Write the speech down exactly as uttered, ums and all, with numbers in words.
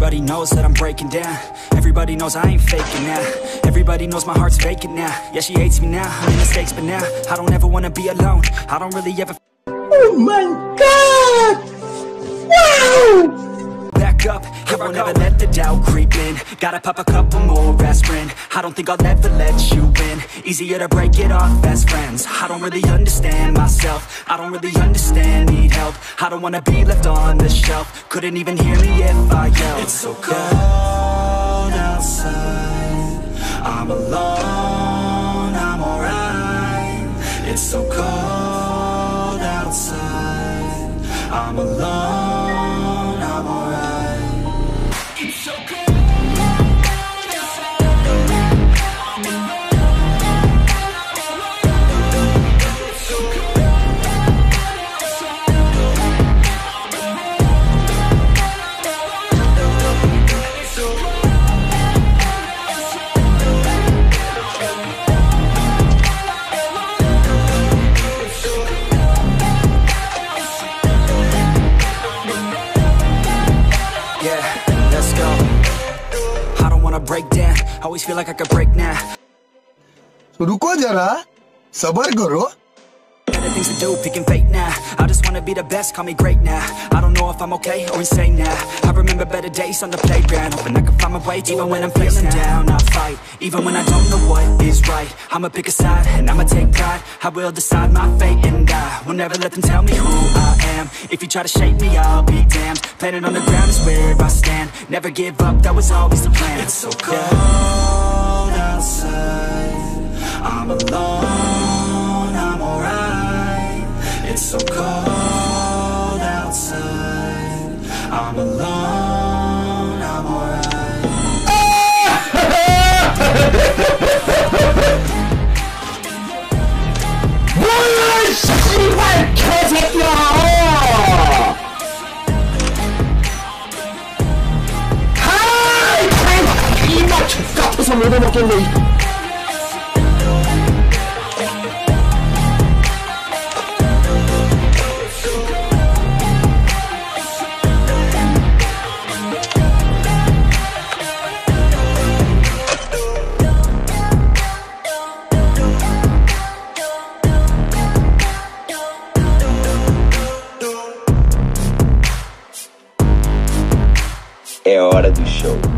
Everybody knows that I'm breaking down. Everybody knows I ain't faking now. Everybody knows my heart's faking now. Yeah, she hates me now, I made mistakes, but now I don't ever wanna be alone. I don't really ever. Oh my God! Wow! Up. I won't ever let the doubt creep in. Gotta pop a couple more aspirin. I don't think I'll ever let you in. Easier to break it off best friends. I don't really understand myself. I don't really understand, need help. I don't wanna be left on the shelf. Couldn't even hear me if I yelled. It's so cold outside, I'm alone, I'm alright. It's so cold outside, I'm alone. Always feel like I could break now. So ruko jara, sabar karo. Better things to do, picking fate now. I just wanna be the best, call me great now. I don't know if I'm okay or insane now. I remember better days on the playground, hoping I can find my way. Even when I'm feeling down, I fight. Even when I don't know what is right, I'ma pick a side and I'ma take pride. I will decide my fate and die. Will never let them tell me who I am. If you try to shake me, I'll be damned. Planet on the ground is where I stand. Never give up, that was always the plan. It's so cold outside, I'm alone, I'm alright. It's so cold outside, I'm alone, I'm alright. I'm really not gonna leave. É hora do show.